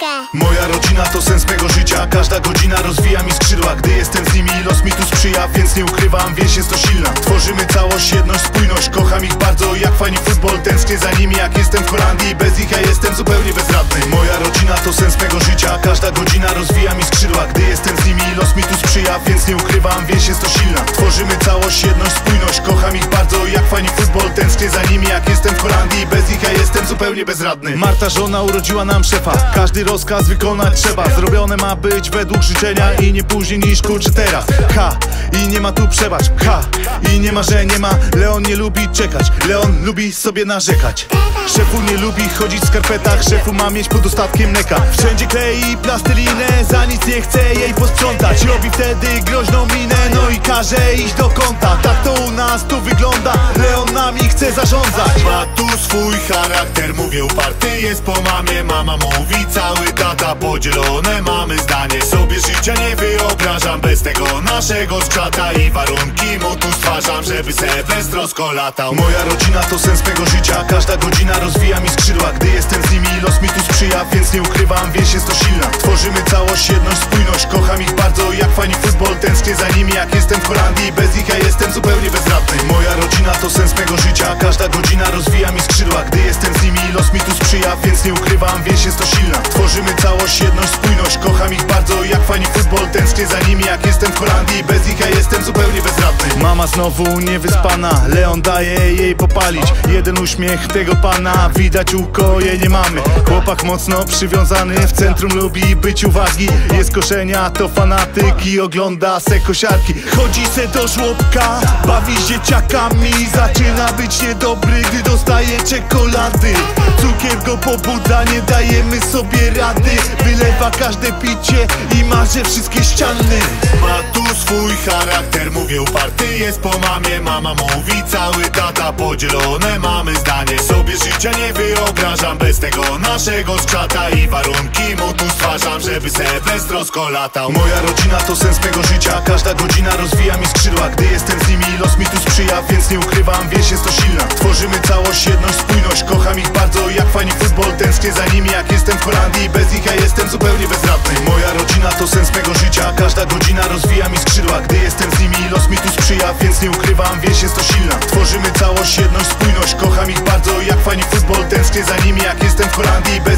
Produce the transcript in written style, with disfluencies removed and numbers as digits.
Markę. Moja rodzina to sens mego życia. Każda godzina rozwija mi skrzydła. Gdy jestem z nimi, los mi tu sprzyja. Więc nie ukrywam, więź jest to silna. Tworzymy całość, jedność, spójność. Kocham ich bardzo jak fani futbol. Tęsknię za nimi jak jestem w Holandii. Bez nich ja jestem zupełnie bezradny. Moja rodzina to sens mego życia. Każda godzina rozwija mi skrzydła. Gdy jestem z nimi, los mi tu sprzyja. Więc nie ukrywam, więź jest to silna. Tworzymy całość, jedność, spójność. Kocham ich bardzo jak fani futbol. Tęsknię za nimi jak jestem w Holandii. Bez nich ja jestem zupełnie bezradny. Marta żona urodziła nam szefa. Każdy rozkaz wykonać trzeba. Zrobione ma być według życzenia i nie później niż kurczę teraz. Ha! I nie ma tu przebacz. Ha! I nie ma, że nie ma. Leon nie lubi czekać. Leon lubi sobie narzekać. Szefu nie lubi chodzić w skarpetach. Szefu ma mieć pod ostatkiem neka. Wszędzie klei plastylinę. Za nic nie chce jej posprzątać. Robi wtedy groźną minę. No i każe iść do kąta. Tak to u nas tu wygląda. Leon nami chce zarządzać. Ma tu swój charakter. Mówię uparty jest po mamie. Mama mówi cały tata. Podzielone mamy zdanie. Sobie życia nie wyobrażam. Bez tego naszego skrzata. I warunki mu tu stwarzam. Żeby se bez trosko latał. Moja rodzina to sens mego życia. Każda godzina rozwija mi skrzydła. Gdy jestem z nimi los mi tu sprzyja. Więc nie ukrywam, więź jest to silna. Tworzymy całość, jedność, spójność. Kocham ich bardzo jak fani futbol. Tęsknię za nimi jak jestem w Holandii. Bez nich ja jestem zupełnie bezradny. Moja rodzina to sens mego życia. Każda godzina rozwija mi skrzydła. Gdy jestem z nimi los mi tu sprzyja. Więc nie ukrywam, więź jest to silna. Tworzymy całość, jedność, spójność. Kocham ich bardzo jak fani futbol. Tęsknię za nimi jak jestem w Holandii. Bez nich ja jestem zupełnie bezradny. Mama znowu niewyspana. Leon daje jej popalić. Jeden uśmiech tego pana. Widać ukoje nie mamy. Chłopak mocno przywiązany. W centrum lubi być uwagi. Jest koszenia to fanatyk. I ogląda se kosiarki. Chodzi se do żłobka. Bawi z dzieciakami. Zaczyna być niedobry, gdy dostaje czekolady. Cukier go pobudza, nie dajemy sobie rady. Wylewa każde picie i marzy wszystkie ściany. Ma tu swój charakter, mówię uparty jest po mamie. Mama mówi cały tata, podzielone mamy zdanie. Sobie życia nie wyobrażam, bez tego naszego skrzata. I warunki mu tu stwarzam, żeby se bez trosko latał. Moja rodzina to sens mego życia, każda godzina rozwija mi skrzydła. Gdy jestem z nimi los mi tu sprzyja, więc nie ukrywam, więź jest to silna. Tworzymy całość, jedność, spójność, kocham ich bardzo jak fani futbol. Tęsknię za nimi jak jestem w Holandii, bez nich ja jestem zupełnie bezradny. Moja rodzina to sens mego życia, każda godzina rozwija mi skrzydła. Gdy jestem z nimi los mi tu sprzyja, więc nie ukrywam, więź jest to silna. Tworzymy całość, jedność, spójność, kocham ich bardzo jak fani futbol. Tęsknię za nimi jak jestem w Holandii, bez